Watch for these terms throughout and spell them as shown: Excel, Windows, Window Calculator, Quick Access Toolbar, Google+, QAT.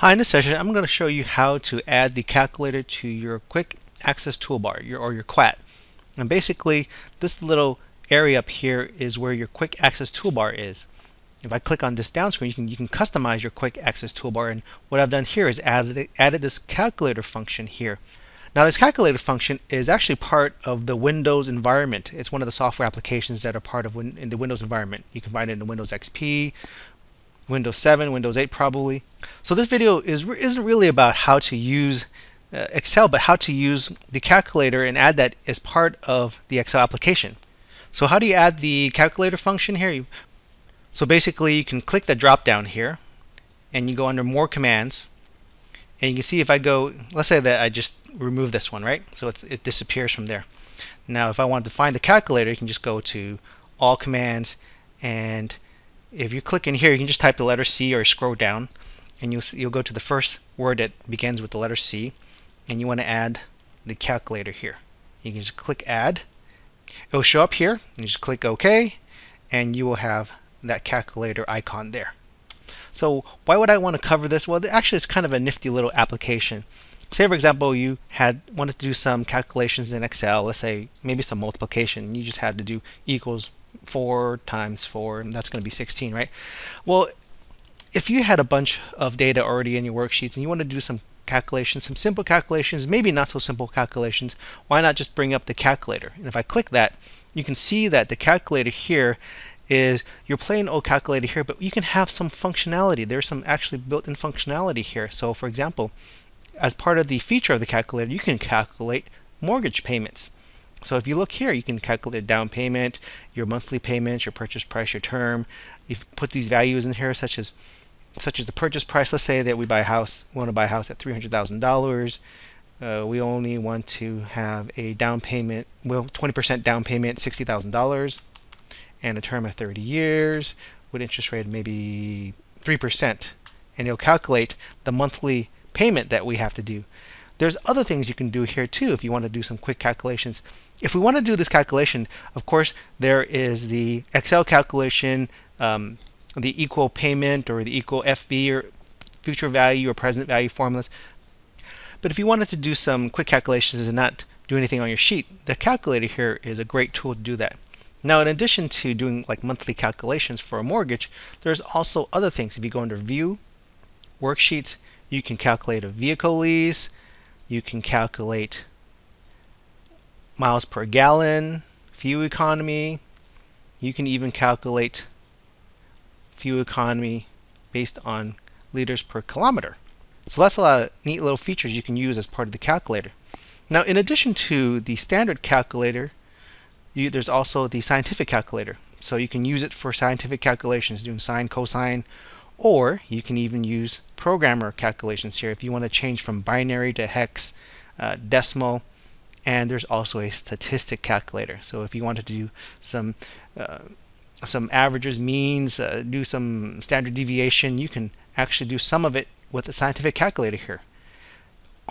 Hi, in this session I'm going to show you how to add the calculator to your quick access toolbar, your QAT. And basically this little area up here is where your quick access toolbar is. If I click on this down screen, you can customize your quick access toolbar, and what I've done here is added this calculator function here. Now this calculator function is actually part of the Windows environment. It's one of the software applications that are part of in the Windows environment. You can find it in Windows XP, Windows 7, Windows 8 probably. So this video isn't really about how to use Excel, but how to use the calculator and add that as part of the Excel application. So how do you add the calculator function here? So basically you can click the drop down here and you go under more commands, and you can see if I go, let's say that I just remove this one, right? So it disappears from there. Now if I want to find the calculator, you can just go to all commands, and if you click in here, you can just type the letter C or scroll down, and you'll go to the first word that begins with the letter C, and you want to add the calculator here. You can just click add. It'll show up here, and you just click OK, and you will have that calculator icon there. So why would I want to cover this? Well, actually it's kind of a nifty little application. Say for example you wanted to do some calculations in Excel, let's say maybe some multiplication. You just had to do equals 4 times 4, and that's going to be 16, right? Well, if you had a bunch of data already in your worksheets and you want to do some calculations, some simple calculations, maybe not so simple calculations, why not just bring up the calculator? And if I click that, you can see that the calculator here is your plain old calculator here, but you can have some functionality. There's some actually built-in functionality here. So for example, as part of the feature of the calculator, you can calculate mortgage payments. So if you look here, you can calculate down payment, your monthly payments, your purchase price, your term. You've put these values in here, such as the purchase price. Let's say that we buy a house, want to buy a house at $300,000. We only want to have a down payment, well, 20% down payment, $60,000, and a term of 30 years with interest rate maybe 3%. And it'll calculate the monthly payment that we have to do. There's other things you can do here too if you want to do some quick calculations. If we want to do this calculation, of course, there is the Excel calculation, the equal payment or the equal FV or future value or present value formulas. But if you wanted to do some quick calculations and not do anything on your sheet, the calculator here is a great tool to do that. Now in addition to doing like monthly calculations for a mortgage, there's also other things. If you go under View, Worksheets, you can calculate a vehicle lease, you can calculate miles per gallon, fuel economy. You can even calculate fuel economy based on liters per kilometer. So that's a lot of neat little features you can use as part of the calculator. Now in addition to the standard calculator, there's also the scientific calculator. So you can use it for scientific calculations, doing sine, cosine, or you can even use programmer calculations here if you want to change from binary to hex, decimal, and there's also a statistic calculator. So if you wanted to do some averages, means, do some standard deviation, you can actually do some of it with the scientific calculator here.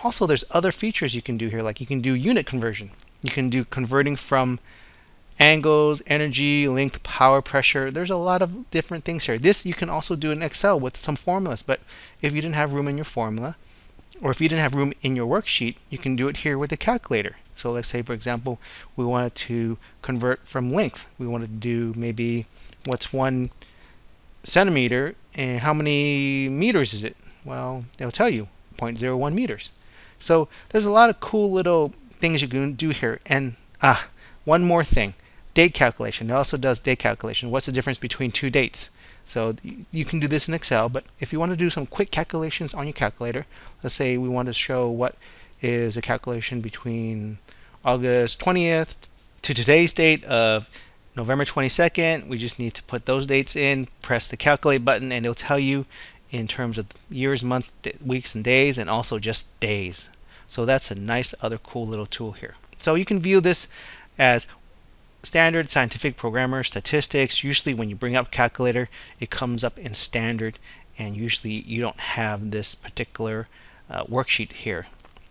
Also, there's other features you can do here, like you can do unit conversion. You can do converting from angles, energy, length, power, pressure. There's a lot of different things here. This you can also do in Excel with some formulas, but if you didn't have room in your formula, or if you didn't have room in your worksheet, you can do it here with the calculator. So let's say, for example, we wanted to convert from length. We wanted to do maybe what's 1 centimeter, and how many meters is it? Well, they'll tell you 0.01 meters. So there's a lot of cool little things you can do here. And one more thing. Date calculation. It also does date calculation. What's the difference between two dates? So you can do this in Excel, but if you want to do some quick calculations on your calculator, let's say we want to show what is a calculation between August 20th to today's date of November 22nd. We just need to put those dates in, press the calculate button, and it'll tell you in terms of years, months, weeks, and days, and also just days. So that's a nice other cool little tool here. So you can view this as standard, scientific, programmer, statistics. Usually when you bring up calculator, it comes up in standard, and usually you don't have this particular worksheet here.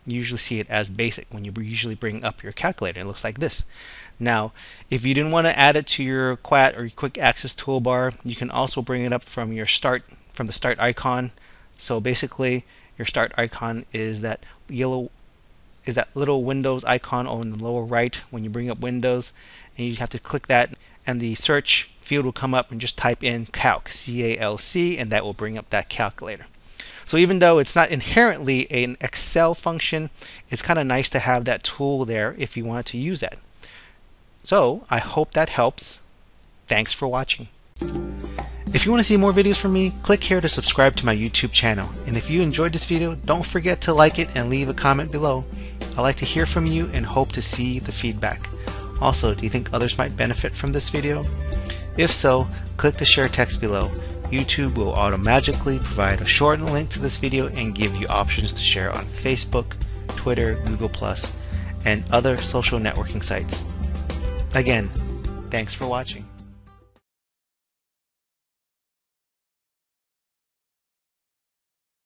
You usually see it as basic when you usually bring up your calculator. It looks like this. Now if you didn't want to add it to your QAT or your quick access toolbar, you can also bring it up from the start icon So basically your start icon is that yellow, is that little Windows icon on the lower right when you bring up Windows, and you have to click that and the search field will come up, and just type in calc, C-A-L-C, and that will bring up that calculator. So even though it's not inherently an Excel function, it's kind of nice to have that tool there if you wanted to use that. So I hope that helps. Thanks for watching. If you want to see more videos from me, click here to subscribe to my YouTube channel. And if you enjoyed this video, don't forget to like it and leave a comment below. I like to hear from you and hope to see the feedback. Also, do you think others might benefit from this video? If so, click the share text below. YouTube will automatically provide a shortened link to this video and give you options to share on Facebook, Twitter, Google+, and other social networking sites. Again, thanks for watching.